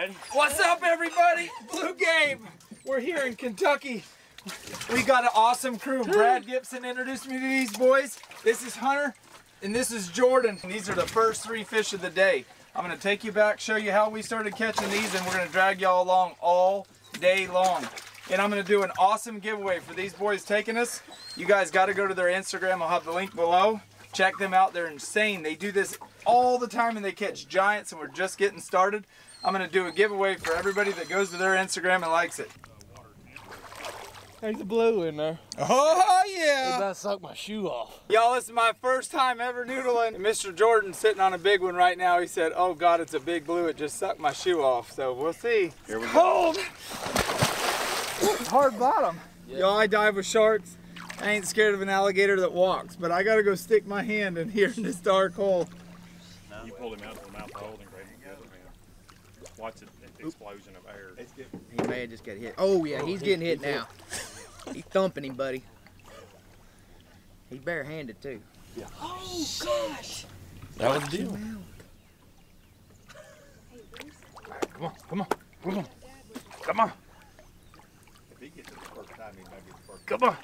Ready? What's up, everybody? Bluegabe. We're here in Kentucky. We got an awesome crew. Brad Gibson introduced me to these boys. This is Hunter, and this is Jordan. And these are the first three fish of the day. I'm gonna take you back, show you how we started catching these, and we're gonna drag y'all along all day long. And I'm gonna do an awesome giveaway for these boys taking us. You guys gotta go to their Instagram. I'll have the link below. Check them out, they're insane. They do this all the time and they catch giants, and we're just getting started. I'm gonna do a giveaway for everybody that goes to their Instagram and likes it. There's a blue in there. Oh yeah! That sucked my shoe off. Y'all, this is my first time ever noodling. And Mr. Jordan's sitting on a big one right now. He said, oh God, it's a big blue. It just sucked my shoe off. So we'll see. Here we go. Cold! Hard bottom. Y'all, yeah. I dive with sharks. I ain't scared of an alligator that walks, but I gotta go stick my hand in here in this dark hole. No, you pulled him out of the mouth hole and grabbed him together, man. Watch the explosion of air. He may have just got hit. Oh yeah, he's getting hit now. He's thumping him, buddy. He's bare-handed too. Yeah. Oh gosh! That was the deal. Come on, come on, come on, come on. If he gets it the first time, he might get the first. Come on.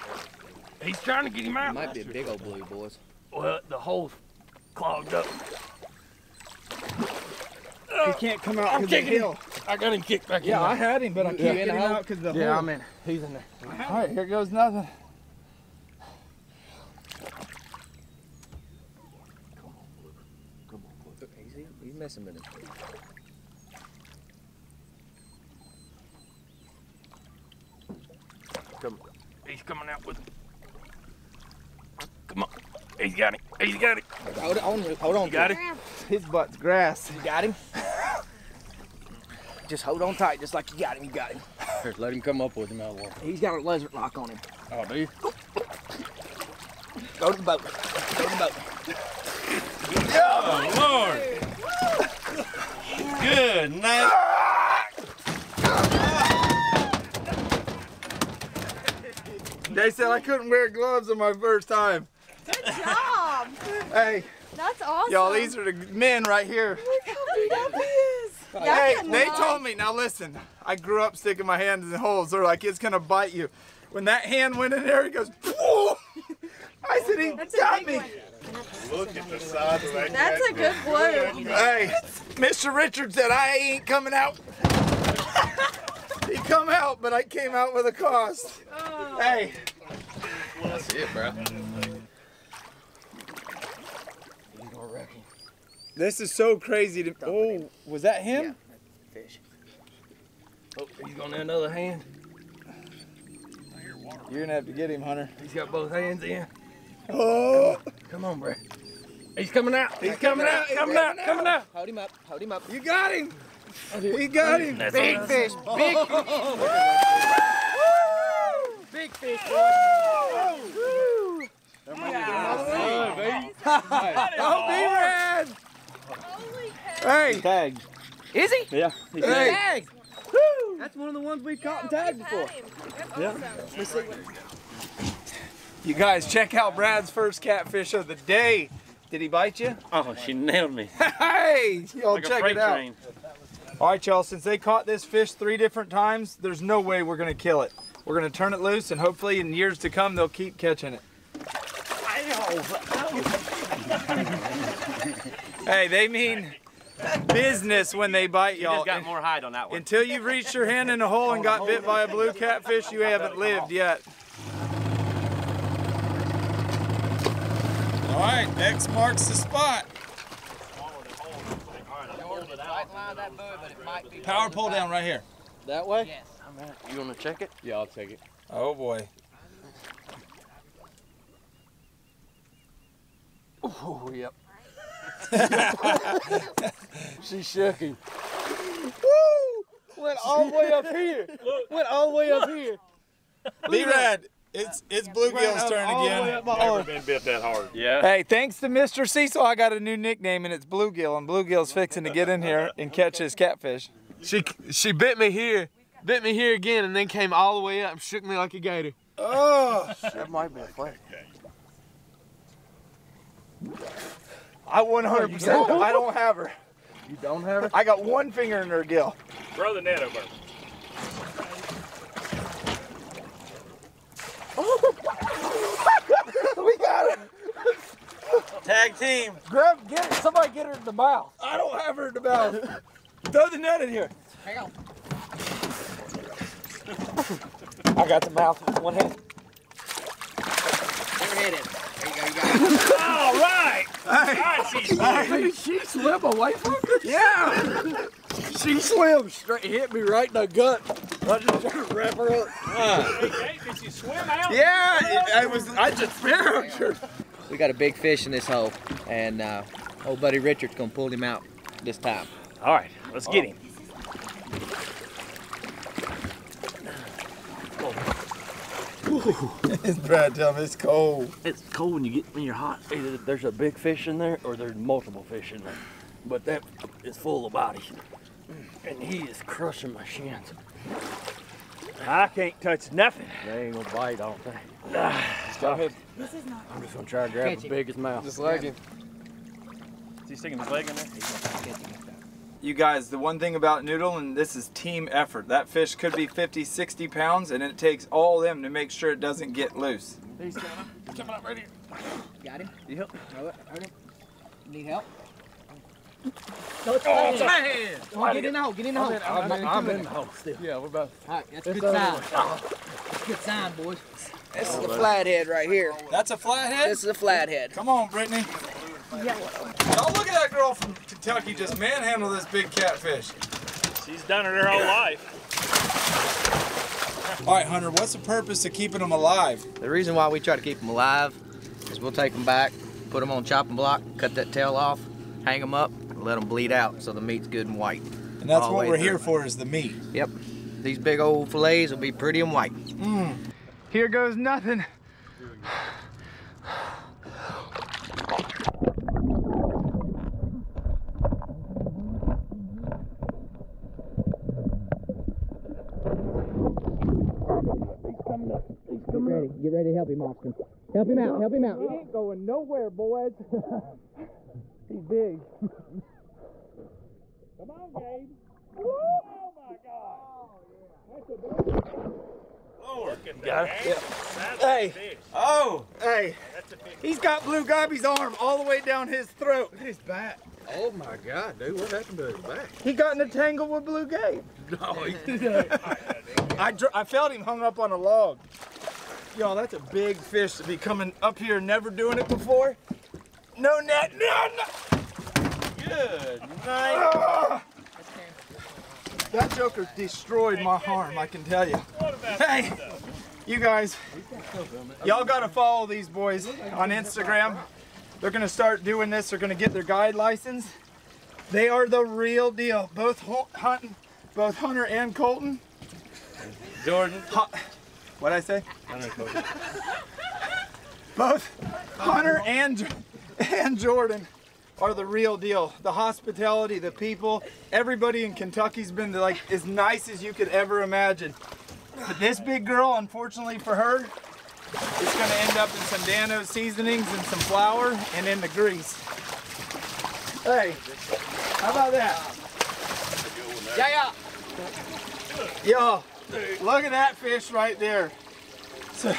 He's trying to get him out. It might be a big old blue, boys. Well, the hole's clogged up. He can't come out because of the hill. I got him kicked back in. Yeah, I had him, but I can't get him out because of the hole. Yeah, I'm in. He's in there. All right, here goes nothing. Come on, Blue. Come on, Blue. He's messing with him. Come on. He's coming out with him. Come on. He's got it. He's got it. Hold on. Hold on. Got it. His butt's grass. You got him? Just hold on tight, just like you got him. You got him. Here, let him come up with him. He's got a lizard lock on him. Oh, do you? Go to the boat. Go to the boat. Oh, Lord. Good night. They said I couldn't wear gloves on my first time. Good job. Hey. That's awesome. Y'all, these are the men right here. Look how big that is. Hey, they told me, now listen, I grew up sticking my hands in the holes. They're like, it's going to bite you. When that hand went in there, he goes, whoa. I said, he got me. Look at the size of that. That's a good blue. Hey, Mr. Richard said, I ain't coming out. He come out, but I came out with a cost. Oh. Hey. That's it, bro. This is so crazy to... Oh, was that him? Yeah, fish. Oh, he's going to another hand. You're going to have to get him, Hunter. He's got both hands in. Oh. Come on, bro. He's coming out. He's coming out. Coming out. Coming out. Hold him up. Hold him up. You got him. We got him! That's big awesome. Fish! Big fish! Woo! Big fish, boy! Woo! Woo! Yeah. Nice. Oh, B-Rad! Holy cow! Hey! Tagged. Is he? Yeah. He's tagged! Woo! That's one of the ones we've caught and tagged before. Awesome. Yeah. You guys, check out Brad's first catfish of the day. Did he bite you? Oh, she nailed me. Hey! Y'all like check it out. Train. All right, y'all, since they caught this fish 3 different times, there's no way we're going to kill it. We're going to turn it loose, and hopefully in years to come, they'll keep catching it. Hey, they mean business when they bite, y'all. You just got more hide on that one. Until you've reached your hand in a hole and got bit by a blue catfish, you haven't lived yet. All right, next marks the spot. Power pull down right here. That way? Yes. You want to check it? Yeah, I'll take it. Oh boy. Oh, yep. She shook him. Woo! Went all the way up here. Went all the way up here. B-Rad. It's Bluegill's turn again. Never been bit that hard. Yeah. Hey, thanks to Mr. Cecil, I got a new nickname, and it's Bluegill. And Bluegill's fixing to get in here and catch his catfish. She bit me here again, and then came all the way up and shook me like a gator. Oh, that might be a play. I 100%. I don't have her. You don't have it? I got one finger in her gill. Throw the net over. We got her. Tag team. Grab, get somebody, get her in the mouth. I don't have her in the mouth. Throw the net in here. Hang on. I got the mouth with one hand. One hand in. There you go. You got it. All right. God, did she swim away from us? Yeah. She swam straight, hit me right in the gut. I just tried to wrap her up. Hey, did she swim out? Yeah, I just found her. We got a big fish in this hole, and old buddy Richard's gonna pull him out this time. All right, let's get him. It's Brad, tell me it's cold. It's cold when you get when you're hot. Either there's a big fish in there, or there's multiple fish in there. But that is full of bodies, and he is crushing my shins. I can't touch nothing. They ain't gonna bite, I don't think. I'm just gonna try to grab the biggest mouth. Just leg him. Is he sticking his leg in there? You guys, the one thing about noodling, this is team effort. That fish could be 50, 60 pounds, and it takes all of them to make sure it doesn't get loose. He's coming up right here. Got him? You help? Need help? Oh, man! Oh, get in the hole, get in the hole. I'm in the hole still. Yeah, we're about to. All right, that's a good sign. That's a good sign, boys. This is a flathead right here. That's a flathead? This is a flathead. Come on, Brittany. Yeah. Y'all look at that girl from Kentucky just manhandle this big catfish. She's done it her whole life. All right, Hunter, what's the purpose of keeping them alive? The reason why we try to keep them alive is we'll take them back, put them on chopping block, cut that tail off, hang them up, and let them bleed out so the meat's good and white. And that's what we're here for, is the meat. Yep. These big old fillets will be pretty and white. Mm. Here goes nothing. Get ready to help him, Austin. Help him out, help him out. He ain't going nowhere, boys. He's big. Come on, Gabe. Woo! Oh, my God. That's a big one. Lord, yeah. Hey. Fish. Oh, hey. That's a fish. He's got Bluegabe's arm all the way down his throat. Look at his back. Oh, my God, dude. What happened to his back? He got in a tangle with Bluegabe. No, he didn't. I felt him hung up on a log. Y'all, that's a big fish to be coming up here, never doing it before. No net, no, no. Good night. That joker destroyed my arm, I can tell you. Hey, you guys, y'all gotta follow these boys on Instagram. They're gonna start doing this, they're gonna get their guide license. They are the real deal, both Hunter and Colton. Jordan. What'd I say? Both Hunter and Jordan are the real deal. The hospitality, the people, everybody in Kentucky's been like as nice as you could ever imagine. But this big girl, unfortunately for her, it's gonna end up in some Dan-O's seasonings and some flour and in the grease. Hey, how about that? Yeah, yeah. Yo. Look at that fish right there. So,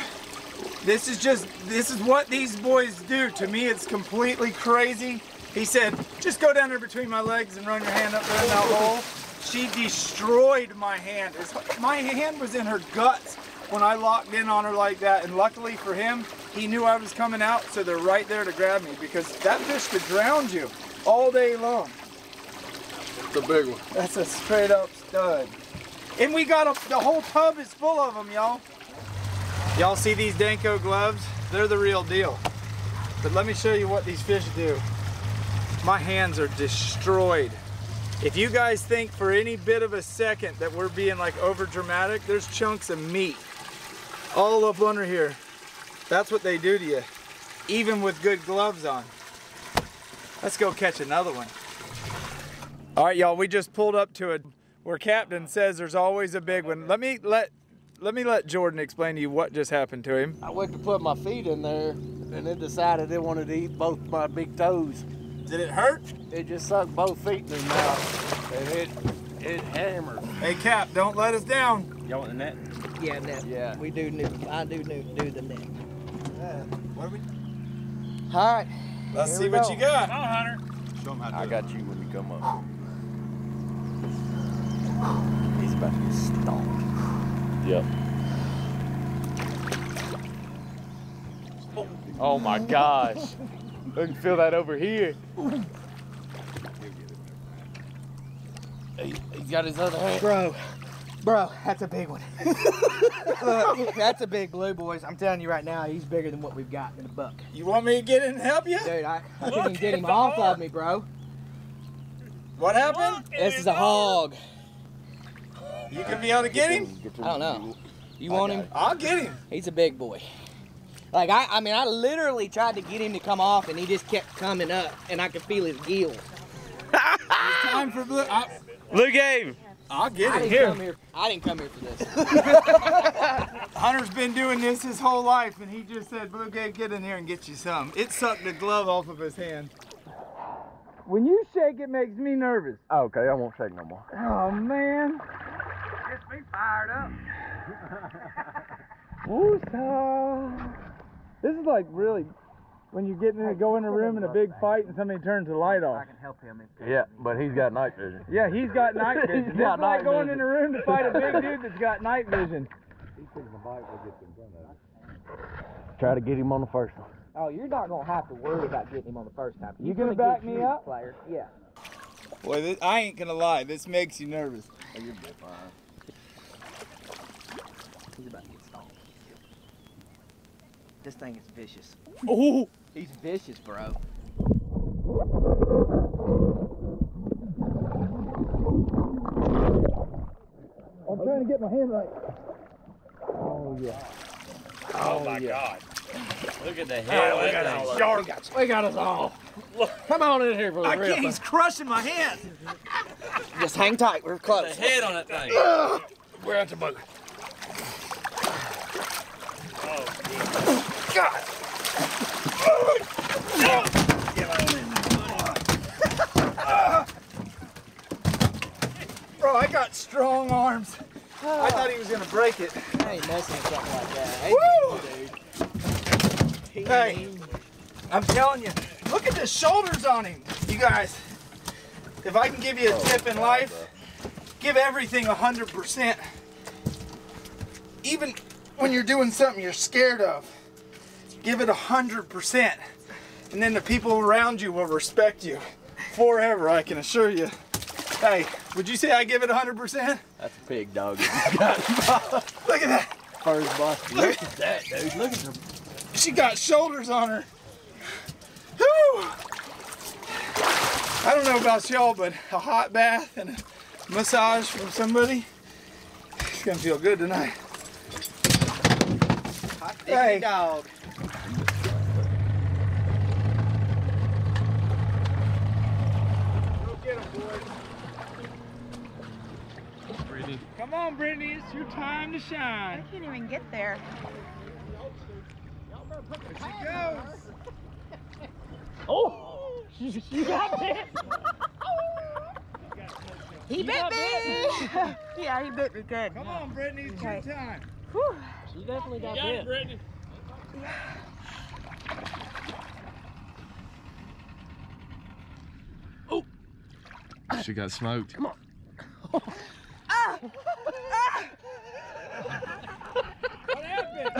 this is what these boys do. To me, it's completely crazy. He said, just go down there between my legs and run your hand up there in that hole. She destroyed my hand. My hand was in her guts when I locked in on her like that. And luckily for him, he knew I was coming out, so they're right there to grab me because that fish could drown you all day long. That's a big one. That's a straight up stud. And we got the whole tub is full of them, y'all. Y'all see these Danco gloves? They're the real deal. But let me show you what these fish do. My hands are destroyed. If you guys think for any bit of a second that we're being like over dramatic, there's chunks of meat all up under here. That's what they do to you, even with good gloves on. Let's go catch another one. All right, y'all, we just pulled up to where Captain says there's always a big one. Let me let Jordan explain to you what just happened to him. I went to put my feet in there, and it decided it wanted to eat both my big toes. Did it hurt? It just sucked both feet in his mouth, and it hammered. Hey, Cap, don't let us down. Y'all want the net? Yeah, net. Yeah. We do new. I do the net. What are we? All right. Let's see what you got. Come on, Hunter. Show him how to do it. I got you when you come up. He's about to get stomped. Yep. Oh my gosh. I can feel that over here. He got his other hand. Bro, that's a big one. Look, that's a big blue, boys. I'm telling you right now, he's bigger than what we've got in the buck. You want me to get in and help you? Dude, I couldn't get him off of me, bro. What happened? This is a hog. You can be able to get him? I don't know. You want him? I'll get him. He's a big boy. Like, I mean, I literally tried to get him to come off, and he just kept coming up, and I could feel his gills. It's time for Blue. Bluegabe. I'll get him. I didn't come here for this. Hunter's been doing this his whole life, and he just said, Bluegabe, get in here and get you some. It sucked the glove off of his hand. When you shake, it makes me nervous. Oh, okay, I won't shake no more. Oh, man. Gets me fired up. Woosah. This is like really when you get in, go in a room in a big fight and somebody turns the light off. I can help him. Yeah, but he's got night vision. Yeah, he's got night vision. It's like going in a room to fight a big dude that's got night vision. He thinks the bike will get in front of us. Try to get him on the first one. Oh, you're not gonna have to worry about getting him on the first time. You gonna back me up, player? Yeah. Boy, this, I ain't gonna lie. This makes you nervous. Oh, you're fine. He's about to get stomped. This thing is vicious. Oh, he's vicious, bro. I'm trying to get my hand right. Oh yeah. Oh my God. Look at the hair. Oh, we got us all. Look. Come on in here for the real. He's crushing my hand. Just hang tight. We're close. The head on that thing. We're at the bugger. Oh, God. Bro, I got strong arms. Oh. I thought he was going to break it. I ain't messing with something like that. Woo! Dude. Hey, I'm telling you, look at the shoulders on him. You guys, if I can give you a tip in life, give everything 100%. Even when you're doing something you're scared of, give it 100%, and then the people around you will respect you forever, I can assure you. Hey, would you say I give it 100%? That's a big dog. Look at that. First boss. Look at that, dude. Look at her. She got shoulders on her. Whew. I don't know about y'all, but a hot bath and a massage from somebody, it's gonna feel good tonight. Hey, dog. Go get him, boys. Brittany. Come on, Brittany. It's your time to shine. I can't even get there. There she goes. Oh, she got bit. He bit me. Yeah, he bit me good. Come on, Brittany. It's your time. Whew. You definitely got it, Brittany. Oh! She got smoked. Come on. Ah! Ah! What happened?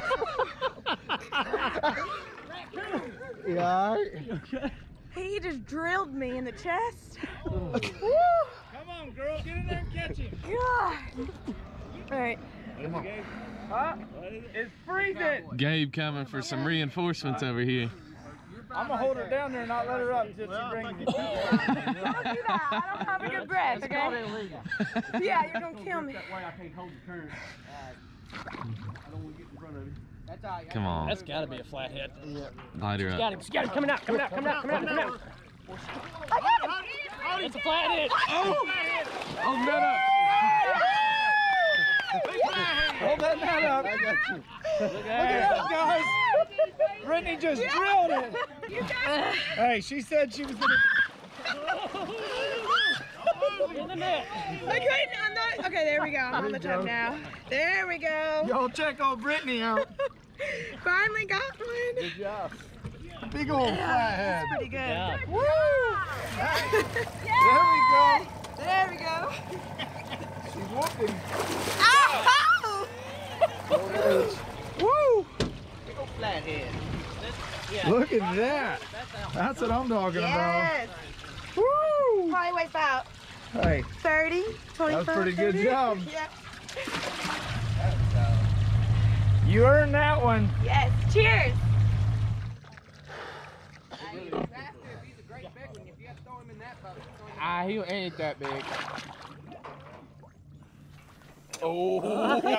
You all right? Okay. He just drilled me in the chest. Oh. Woo! Come on, girl, get in there and catch him. God. All right. Come on. It's freezing. Gabe coming for some reinforcements over here. I'm gonna hold her down there and not let her up until she brings me. Don't do that. I don't have a good breath. Okay. Yeah, you're gonna kill me. That way I can't hold the current. I don't want to get in front of you. Come on. That's gotta be a flathead. Light her up. She got him. Coming out. I got him. It's a flathead. Oh no. Hold that net up. I got you. Look at that, guys. Brittany just drilled it. Hey, she said she was going to... In the net. I couldn't, I'm not, okay, there we go. I'm on the top now. There we go. Y'all check old Brittany out. Finally got one. Good job. Big old flathead. That's pretty good. Yeah. Woo! Yeah. There we go. There we go. She's walking. Oh! Woo! Big old flathead. Yeah. Look at that. That's what I'm talking about. Woo! Probably weighs out. Hey. 30, 25. That's a pretty good job. Yep. You earned that one. Yes. Cheers. Ah, he ain't that big. Oh, he's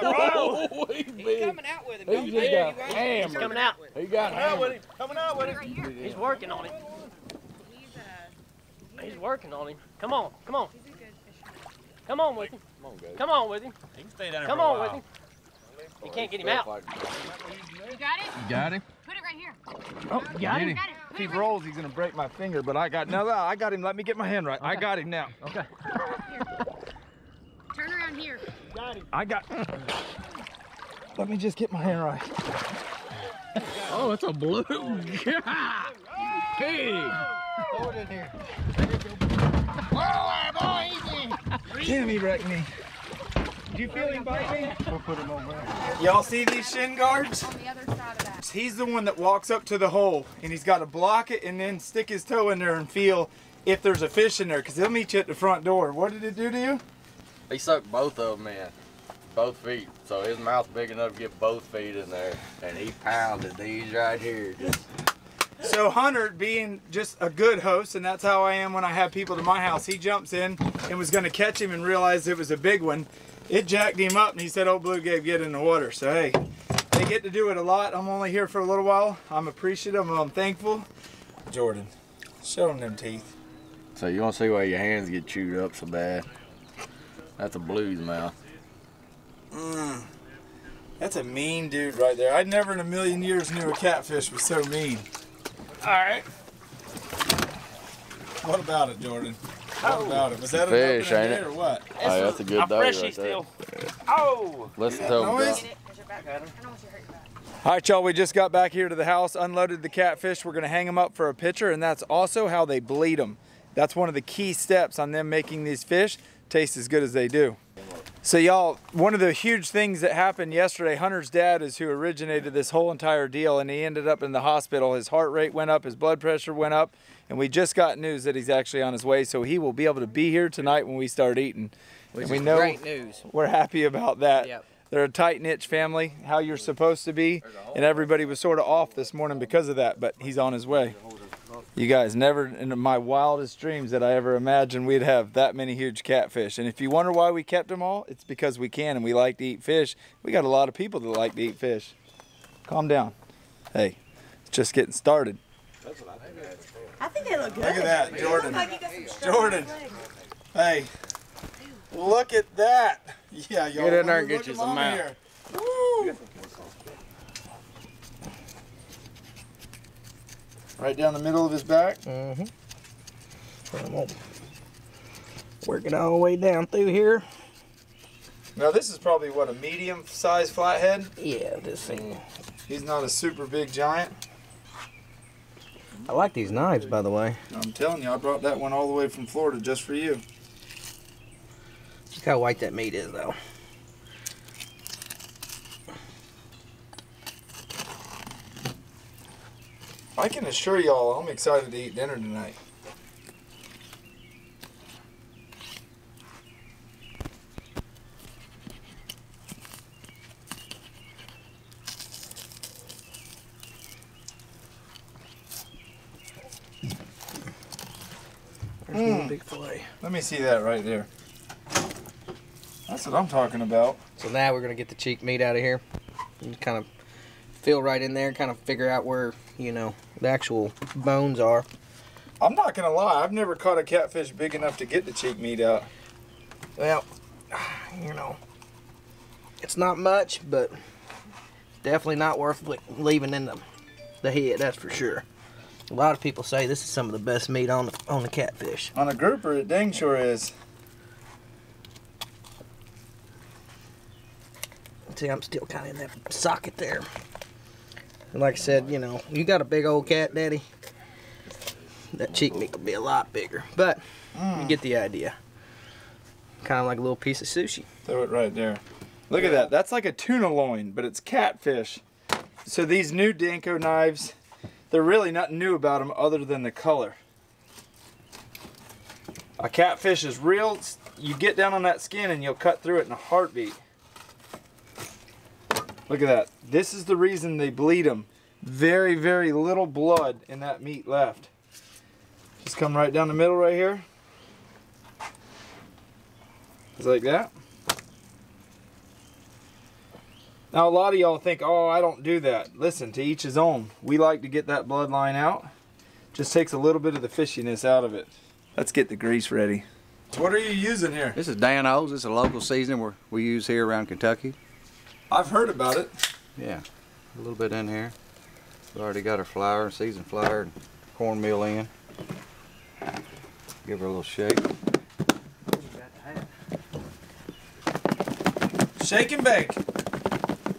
coming out with him. He's coming out with him. Coming out with him. He's working on it. He's working on him. Come on, come on. He's a good fisherman. Come on with him. Come on, guys. Come on with him. He can stay down there. Come on with him. You can't get him out. You got it? You got him? Put it right here. Oh, you got him. If he rolls, he's going to break my finger, but I got no, I got him. Let me get my hand right. Okay. I got him now. Okay. Turn around here. Got him. I got Let me just get my hand right. Oh, it's a blue. Hey. Throw it in here. Oh, boy, easy. Damn, he wrecked me. Do you feel him biting? We'll put him over there. Y'all see these shin guards? On the other side of that. He's the one that walks up to the hole, and he's got to block it and then stick his toe in there and feel if there's a fish in there, because he'll meet you at the front door. What did it do to you? He sucked both of them in, both feet. So his mouth's big enough to get both feet in there, and he pounded these right here. Just... So Hunter, being just a good host, and that's how I am when I have people to my house, he jumps in and was going to catch him and realized it was a big one. It jacked him up, and he said, "Oh, Bluegabe, get in the water." So, hey, they get to do it a lot. I'm only here for a little while. I'm appreciative. I'm thankful. Jordan, show him them teeth. So you want to see why your hands get chewed up so bad? That's a blue's mouth. Mm. That's a mean dude right there. I never in a million years knew a catfish was so mean. All right. What about it, Jordan? What about it? Was that fish, ain't it? Or what? Hey, that's a good dog right there. Still. Oh! Listen to him. All right, y'all, we just got back here to the house, unloaded the catfish. We're going to hang them up for a picture, and that's also how they bleed them. That's one of the key steps on them making these fish taste as good as they do. So y'all, one of the huge things that happened yesterday, Hunter's dad is who originated this whole entire deal, and he ended up in the hospital. His heart rate went up, his blood pressure went up, and we just got news that he's actually on his way, so he will be able to be here tonight when we start eating. Which is great news. We're happy about that. Yep. They're a tight-knit family, how you're supposed to be, and everybody was sort of off this morning because of that, but he's on his way. You guys, never in my wildest dreams that I ever imagined we'd have that many huge catfish. And if you wonder why we kept them all, it's because we can and we like to eat fish. We got a lot of people that like to eat fish. Calm down. Hey, it's just getting started. I think they look good. Look at that, Jordan. Like Jordan. Hey, look at that. Yeah, y'all. Get in there and get you some out. Woo. Right down the middle of his back. Mm-hmm. So I'm gonna work it all the way down through here. Now this is probably, what, a medium-sized flathead? Yeah, this thing. He's not a super big giant. I like these knives, by the way. I'm telling you, I brought that one all the way from Florida just for you. Look how white that meat is, though. I can assure y'all, I'm excited to eat dinner tonight. There's one big fillet. Let me see that right there. That's what I'm talking about. So now we're going to get the cheek meat out of here. And kind of feel right in there, kind of figure out where, you know, the actual bones are. I'm not gonna lie, I've never caught a catfish big enough to get the cheek meat out. Well, you know, it's not much, but definitely not worth leaving in the head, that's for sure. A lot of people say this is some of the best meat on the catfish. On a grouper, it dang sure is. See, I'm still kind of in that socket there. And like I said, you know, you got a big old cat, Daddy. That cheek meat could be a lot bigger, but you get the idea. Kind of like a little piece of sushi. Throw it right there. Look at that. That's like a tuna loin, but it's catfish. So these new Danco knives, they're really nothing new about them other than the color. A catfish is real. You get down on that skin and you'll cut through it in a heartbeat. Look at that. This is the reason they bleed them. Very, very little blood in that meat left. Just come right down the middle right here. Just like that. Now a lot of y'all think, oh, I don't do that. Listen, to each his own. We like to get that bloodline out. Just takes a little bit of the fishiness out of it. Let's get the grease ready. What are you using here? This is Dan-O's. It's a local seasoning we use here around Kentucky. I've heard about it. Yeah, a little bit in here. We've already got our flour, seasoned flour, and cornmeal in. Give her a little shake. Shake and bake.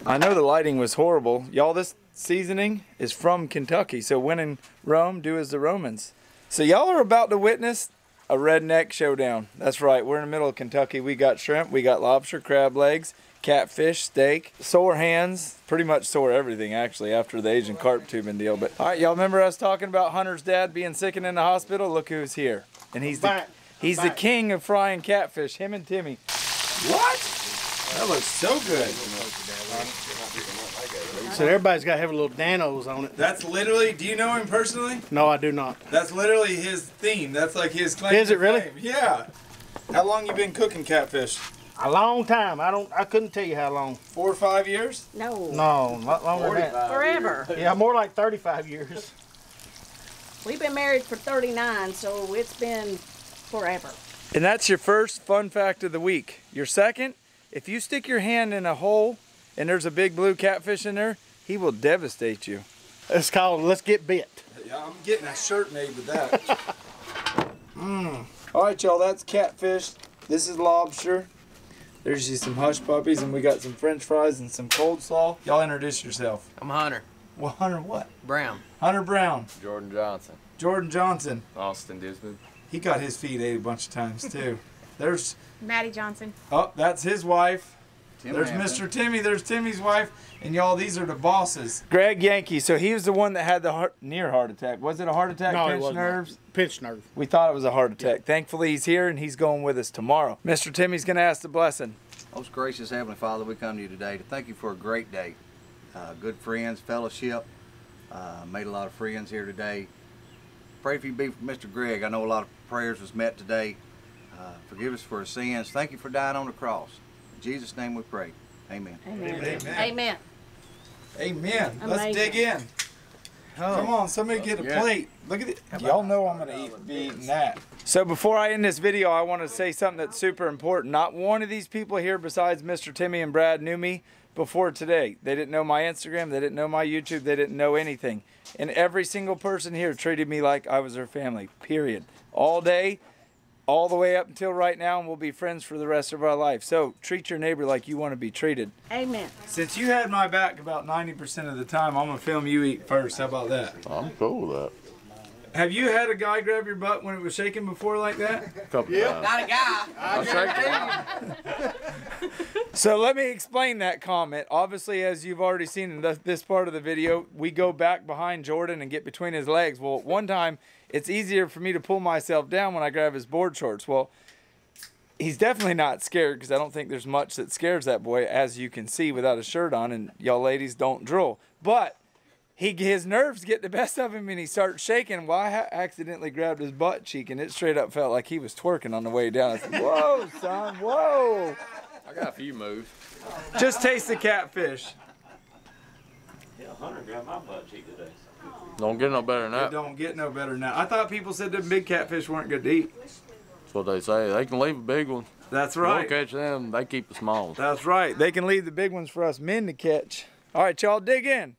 I know the lighting was horrible. Y'all, this seasoning is from Kentucky, so when in Rome, do as the Romans. So y'all are about to witness a redneck showdown. That's right, we're in the middle of Kentucky. We got shrimp, we got lobster, crab legs, catfish, steak, sore hands, pretty much sore everything actually after the Asian carp tubing deal. But all right, y'all remember us talking about Hunter's dad being sick and in the hospital? Look who's here. And he's the king of frying catfish, him and Timmy. What? That looks so good. So everybody's got to have a little Dan-O's on it. That's literally, do you know him personally? No, I do not. That's literally his theme. That's like his claim. Is it really? Yeah. How long you been cooking catfish? A long time. I couldn't tell you how long. 4 or 5 years? No. No, not longer than that. Forever. Yeah, more like 35 years. We've been married for 39, so it's been forever. And that's your first fun fact of the week. Your second, if you stick your hand in a hole and there's a big blue catfish in there, he will devastate you. It's called Let's Get Bit. Yeah, I'm getting a shirt made with that. All right, y'all, that's catfish. This is lobster. There's just some hush puppies, and we got some french fries and some coleslaw. Y'all introduce yourself. I'm Hunter. Well, Hunter what? Brown. Hunter Brown. Jordan Johnson. Jordan Johnson. Austin Disman. He got his feet ate a bunch of times, too. There's Maddie Johnson. Oh, that's his wife. Tim there's Hampton. Mr. Timmy. There's Timmy's wife. And y'all, these are the bosses. Greg Yankee. So he was the one that had the near heart attack. Was it a heart attack? No, pinched it wasn't. Nerves? Pinched nerve. We thought it was a heart attack. Yeah. Thankfully, he's here and he's going with us tomorrow. Mr. Timmy's going to ask the blessing. Most gracious Heavenly Father, we come to you today to thank you for a great day. Good friends, fellowship. Made a lot of friends here today. Pray for you be for Mr. Greg. I know a lot of prayers was met today. Forgive us for our sins. Thank you for dying on the cross. In Jesus' name we pray. Amen. Amen. Amen. Amen. Amen. Let's dig in. Oh. Come on, somebody get a plate. Look at it. Y'all know I'm going to be eating that. So before I end this video, I want to say something that's super important. Not one of these people here besides Mr. Timmy and Brad knew me before today. They didn't know my Instagram. They didn't know my YouTube. They didn't know anything. And every single person here treated me like I was their family, period. All day, all the way up until right now, and we'll be friends for the rest of our life. So treat your neighbor like you want to be treated. Amen. Since you had my back about 90% of the time, I'm going to film you eat first. How about that? I'm cool with that. Have you had a guy grab your butt when it was shaking before like that? A couple times. Not a guy. I'll shake it. So let me explain that comment. Obviously, as you've already seen in this part of the video, we go back behind Jordan and get between his legs. Well, one time, it's easier for me to pull myself down when I grab his board shorts. Well, he's definitely not scared because I don't think there's much that scares that boy, as you can see, without a shirt on, and y'all ladies don't drool. But his nerves get the best of him and he starts shaking. Well, I accidentally grabbed his butt cheek and it straight up felt like he was twerking on the way down. I said, whoa, son, whoa. I got a few moves. Just taste the catfish. Yeah, Hunter grabbed my butt cheek today. Don't get no better than that. It don't get no better than that. I thought people said the big catfish weren't good to eat. That's what they say. They can leave a big one. That's right. We'll catch them. They keep the small ones. That's right. They can leave the big ones for us men to catch. All right, y'all, dig in.